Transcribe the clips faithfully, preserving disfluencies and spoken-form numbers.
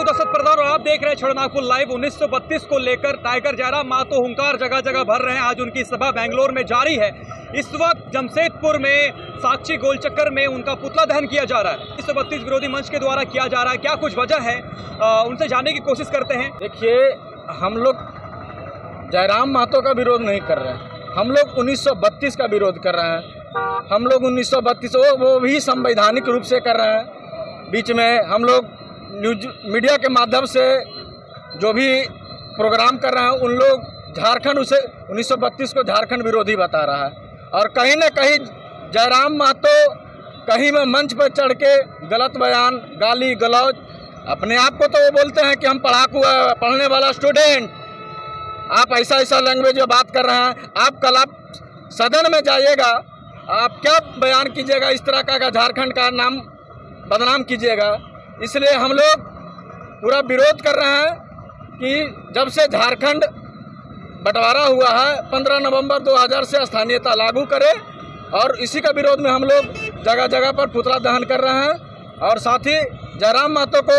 हूं दशरथ प्रधान और आप देख रहे हैं छोटानागपुर लाइव। उन्नीस सौ बत्तीस को लेकर टाइगर जयराम महतो हुंकार जगह जगह भर रहे हैं। आज उनकी सभा बेंगलोर में जारी है। इस वक्त जमशेदपुर में साक्षी गोलचक्कर में उनका पुतला दहन किया जा रहा है। उन्नीस सौ बत्तीस विरोधी मंच के द्वारा किया जा रहा है, क्या कुछ वजह है, आ, उनसे जानने की कोशिश करते हैं। देखिए, हम लोग जयराम महतो का विरोध नहीं कर रहे हैं, हम लोग उन्नीस सौ बत्तीस का विरोध कर रहे हैं। हम लोग उन्नीस सौ बत्तीस वो भी संवैधानिक रूप से कर रहे हैं। बीच में हम लोग न्यूज मीडिया के माध्यम से जो भी प्रोग्राम कर रहे हैं, उन लोग झारखंड उसे उन्नीस सौ बत्तीस को झारखंड विरोधी बता रहा है। और कहीं ना कहीं जयराम महतो कहीं में मंच पर चढ़ के गलत बयान, गाली गलौज, अपने आप को तो वो बोलते हैं कि हम पढ़ाकू है, पढ़ने वाला स्टूडेंट, आप ऐसा ऐसा लैंग्वेज में बात कर रहे हैं। आप कल आप सदन में जाइएगा, आप क्या बयान कीजिएगा, इस तरह का झारखंड का नाम बदनाम कीजिएगा। इसलिए हम लोग पूरा विरोध कर रहे हैं कि जब से झारखंड बंटवारा हुआ है पंद्रह नवंबर दो हज़ार से स्थानीयता लागू करे, और इसी का विरोध में हम लोग जगह जगह पर पुतला दहन कर रहे हैं। और साथ ही जयराम महतो को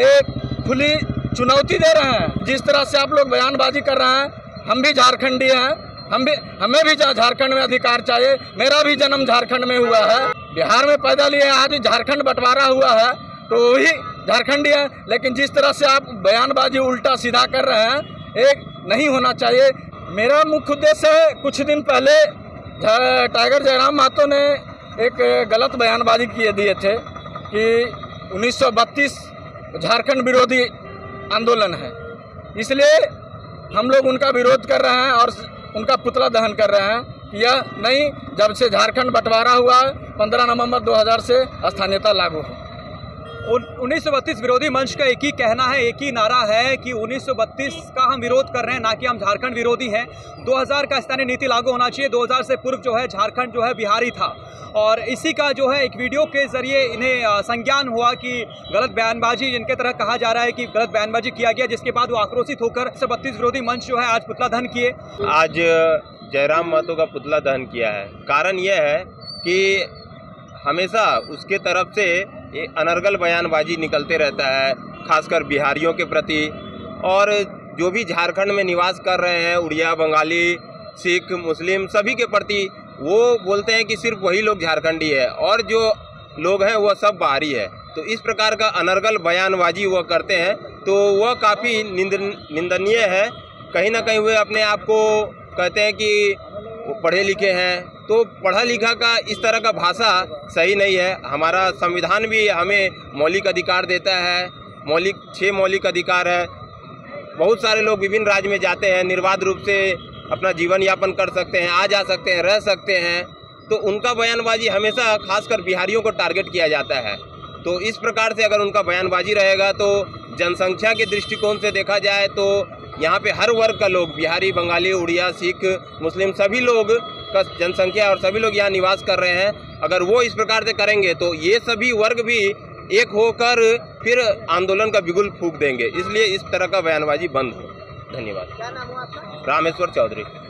एक खुली चुनौती दे रहे हैं। जिस तरह से आप लोग बयानबाजी कर रहे हैं, हम भी झारखंडी हैं, हम भी हमें भी झारखंड में अधिकार चाहिए। मेरा भी जन्म झारखंड में हुआ है, बिहार में पैदा लिया, आज झारखंड बंटवारा हुआ है तो वही झारखंडी है। लेकिन जिस तरह से आप बयानबाजी उल्टा सीधा कर रहे हैं, एक नहीं होना चाहिए। मेरा मुख्य उद्देश्य है, कुछ दिन पहले टाइगर जयराम महतो ने एक गलत बयानबाजी किए दिए थे कि उन्नीस सौ बत्तीस झारखंड विरोधी आंदोलन है, इसलिए हम लोग उनका विरोध कर रहे हैं और उनका पुतला दहन कर रहे हैं। यह नहीं, जब से झारखंड बंटवारा हुआ पंद्रह नवंबर दो हज़ार से स्थानीयता लागू हो। उन्नीस सौ बत्तीस विरोधी मंच का एक ही कहना है, एक ही नारा है कि उन्नीस सौ बत्तीस का हम विरोध कर रहे हैं, ना कि हम झारखंड विरोधी हैं। दो हज़ार का स्थानीय नीति लागू होना चाहिए। दो हज़ार से पूर्व जो है झारखंड जो है बिहारी था, और इसी का जो है एक वीडियो के जरिए इन्हें संज्ञान हुआ कि गलत बयानबाजी, जिनके तरह कहा जा रहा है कि गलत बयानबाजी किया गया, जिसके बाद वो आक्रोशित होकर उन्नीस सौ बत्तीस विरोधी मंच जो है आज पुतला दहन किए। आज जयराम महतो का पुतला दहन किया है। कारण यह है कि हमेशा उसके तरफ से ये अनर्गल बयानबाजी निकलते रहता है, खासकर बिहारियों के प्रति। और जो भी झारखंड में निवास कर रहे हैं, उड़िया, बंगाली, सिख, मुस्लिम, सभी के प्रति वो बोलते हैं कि सिर्फ वही लोग झारखंडी है और जो लोग हैं वह सब बाहरी है। तो इस प्रकार का अनर्गल बयानबाजी वह करते हैं, तो वह काफ़ी निंदनीय है। कहीं ना कहीं वे अपने आप को कहते हैं कि वो पढ़े लिखे हैं, तो पढ़ा लिखा का इस तरह का भाषा सही नहीं है। हमारा संविधान भी हमें मौलिक अधिकार देता है, मौलिक छः मौलिक अधिकार है। बहुत सारे लोग विभिन्न राज्य में जाते हैं, निर्बाध रूप से अपना जीवन यापन कर सकते हैं, आ जा सकते हैं, रह सकते हैं। तो उनका बयानबाजी हमेशा खासकर बिहारियों को टारगेट किया जाता है। तो इस प्रकार से अगर उनका बयानबाजी रहेगा तो जनसंख्या के दृष्टिकोण से देखा जाए तो यहाँ पे हर वर्ग का लोग, बिहारी, बंगाली, उड़िया, सिख, मुस्लिम, सभी लोग का जनसंख्या और सभी लोग यहाँ निवास कर रहे हैं। अगर वो इस प्रकार से करेंगे तो ये सभी वर्ग भी एक होकर फिर आंदोलन का बिगुल फूंक देंगे। इसलिए इस तरह का बयानबाजी बंद हो। धन्यवाद। रामेश्वर चौधरी।